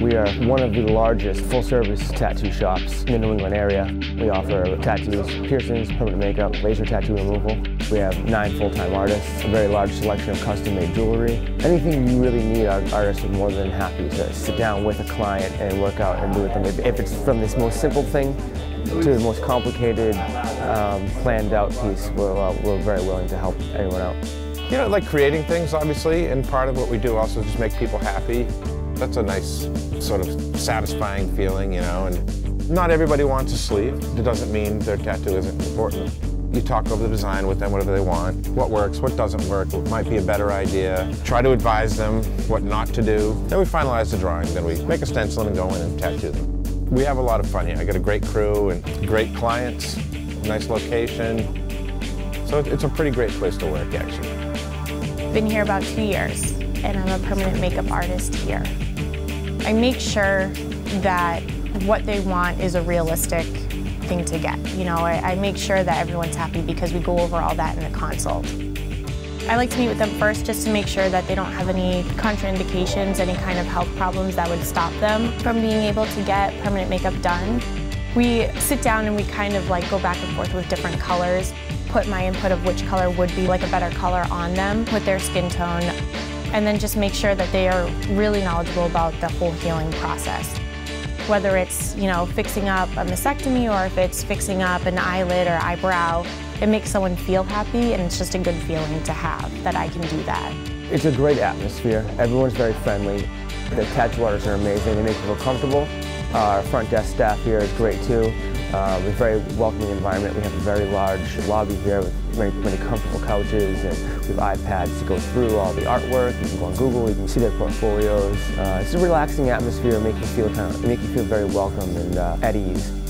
We are one of the largest full-service tattoo shops in the New England area. We offer tattoos, piercings, permanent makeup, laser tattoo removal. We have 9 full-time artists, a very large selection of custom-made jewelry. Anything you really need, our artists are more than happy to sit down with a client and work out and do it. If it's from this most simple thing to the most complicated, planned-out piece, we're very willing to help anyone out. You know, like creating things, obviously, and part of what we do also is just make people happy. That's a nice, sort of satisfying feeling, you know, and not everybody wants a sleeve. It doesn't mean their tattoo isn't important. You talk over the design with them, whatever they want, what works, what doesn't work, what might be a better idea. Try to advise them what not to do. Then we finalize the drawing, then we make a stencil and go in and tattoo them. We have a lot of fun here. I got a great crew and great clients, nice location. So it's a pretty great place to work, actually. Been here about 2 years, and I'm a permanent makeup artist here. I make sure that what they want is a realistic thing to get. You know, I make sure that everyone's happy because we go over all that in the consult. I like to meet with them first just to make sure that they don't have any contraindications, any kind of health problems that would stop them from being able to get permanent makeup done. We sit down and we kind of like go back and forth with different colors. Put my input of which color would be like a better color on them with their skin tone, and then just make sure that they are really knowledgeable about the whole healing process. Whether it's, you know, fixing up a mastectomy or if it's fixing up an eyelid or eyebrow, it makes someone feel happy, and it's just a good feeling to have that I can do that. It's a great atmosphere. Everyone's very friendly. The tattoo artists are amazing. They make people comfortable. Our front desk staff here is great too. It's a very welcoming environment. We have a very large lobby here with many comfortable couches, and we have iPads to go through all the artwork. You can go on Google, you can see their portfolios. It's a relaxing atmosphere, make you feel very welcome and at ease.